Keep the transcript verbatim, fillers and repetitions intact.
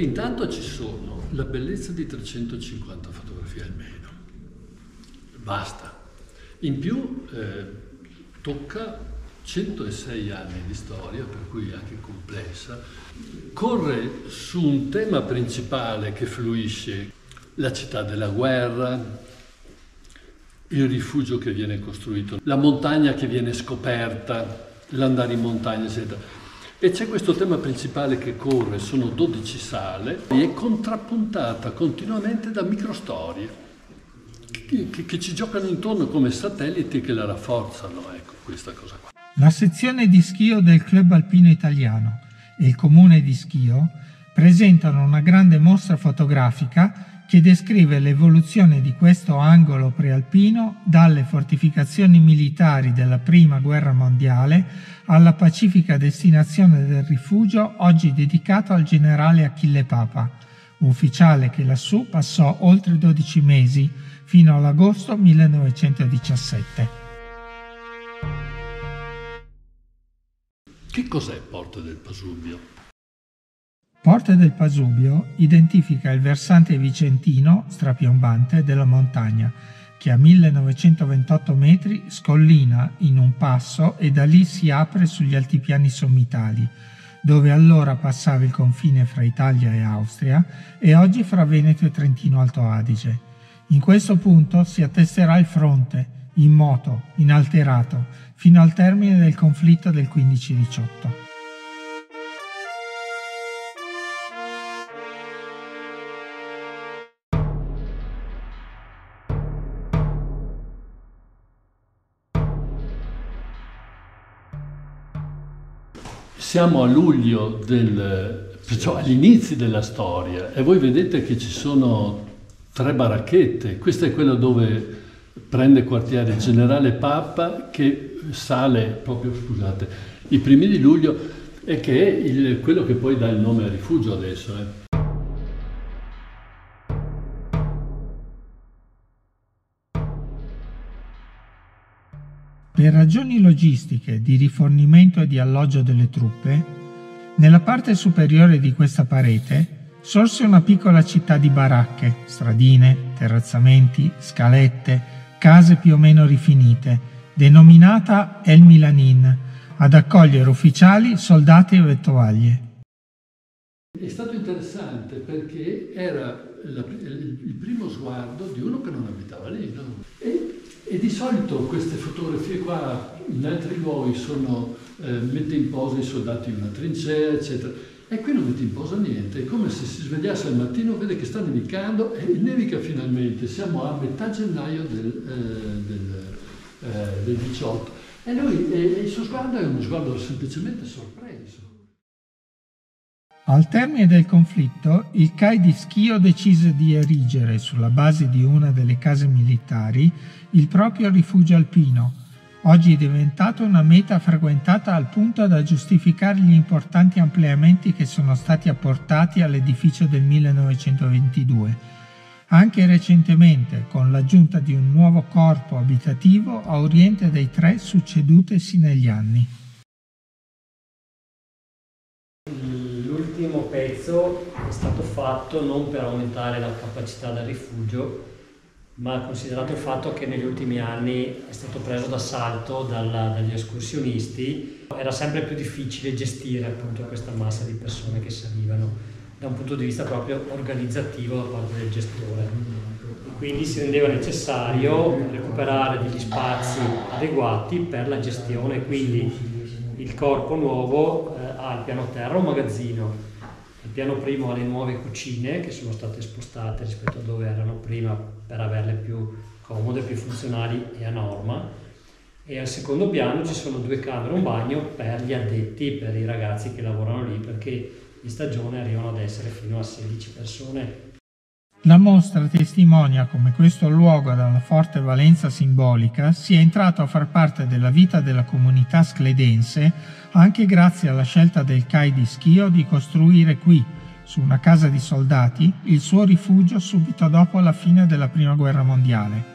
che intanto ci sono la bellezza di trecentocinquanta fotografie almeno, basta. In più eh, tocca centosei anni di storia, per cui è anche complessa, corre su un tema principale che fluisce, la città della guerra, il rifugio che viene costruito, la montagna che viene scoperta, l'andare in montagna, eccetera. E c'è questo tema principale che corre, sono dodici sale, e è contrappuntata continuamente da microstorie che, che, che ci giocano intorno come satelliti che la rafforzano, ecco, questa cosa qua. La sezione di Schio del Club Alpino Italiano e il comune di Schio presentano una grande mostra fotografica che descrive l'evoluzione di questo angolo prealpino dalle fortificazioni militari della Prima Guerra Mondiale alla pacifica destinazione del rifugio oggi dedicato al generale Achille Papa, ufficiale che lassù passò oltre dodici mesi, fino all'agosto millenovecentodiciassette. Che cos'è Porte del Pasubio? Porte del Pasubio identifica il versante vicentino strapiombante della montagna, che a millenovecentoventotto metri scollina in un passo e da lì si apre sugli altipiani sommitali, dove allora passava il confine fra Italia e Austria e oggi fra Veneto e Trentino-Alto Adige. In questo punto si attesterà il fronte, immoto, inalterato, fino al termine del conflitto del quindici diciotto. Siamo a luglio, del, cioè agli inizi della storia, e voi vedete che ci sono tre baracchette. Questa è quella dove prende quartiere il generale Papa, che sale proprio, scusate, i primi di luglio, e che è il, quello che poi dà il nome al rifugio adesso. Eh. Per ragioni logistiche di rifornimento e di alloggio delle truppe, nella parte superiore di questa parete sorse una piccola città di baracche, stradine, terrazzamenti, scalette, case più o meno rifinite, denominata El Milanin, ad accogliere ufficiali, soldati e vettovaglie. È stato interessante perché era la, il primo sguardo di uno che non abitava lì, no? E E di solito queste fotografie qua in altri luoghi sono eh, mette in posa i soldati in una trincea, eccetera. E qui non mette in posa niente, è come se si svegliasse al mattino, vede che sta nevicando e nevica finalmente. Siamo a metà gennaio del, eh, del, eh, del diciotto e lui, eh, il suo sguardo è uno sguardo semplicemente sorpreso. Al termine del conflitto, il Cai di Schio decise di erigere, sulla base di una delle case militari, il proprio rifugio alpino, oggi diventato una meta frequentata al punto da giustificare gli importanti ampliamenti che sono stati apportati all'edificio del millenovecentoventidue, anche recentemente con l'aggiunta di un nuovo corpo abitativo a oriente dei tre succedutesi negli anni. L'ultimo pezzo è stato fatto non per aumentare la capacità del rifugio, ma considerato il fatto che negli ultimi anni è stato preso d'assalto dagli escursionisti, era sempre più difficile gestire appunto questa massa di persone che salivano da un punto di vista proprio organizzativo da parte del gestore. Quindi si rendeva necessario recuperare degli spazi adeguati per la gestione, quindi il corpo nuovo eh, ha al piano terra un magazzino, al piano primo ha le nuove cucine che sono state spostate rispetto a dove erano prima per averle più comode, più funzionali e a norma, e al secondo piano ci sono due camere e un bagno per gli addetti, per i ragazzi che lavorano lì, perché in stagione arrivano ad essere fino a sedici persone. La mostra testimonia come questo luogo dalla forte valenza simbolica sia entrato a far parte della vita della comunità scledense anche grazie alla scelta del Cai di Schio di costruire qui, su una casa di soldati, il suo rifugio subito dopo la fine della Prima Guerra Mondiale.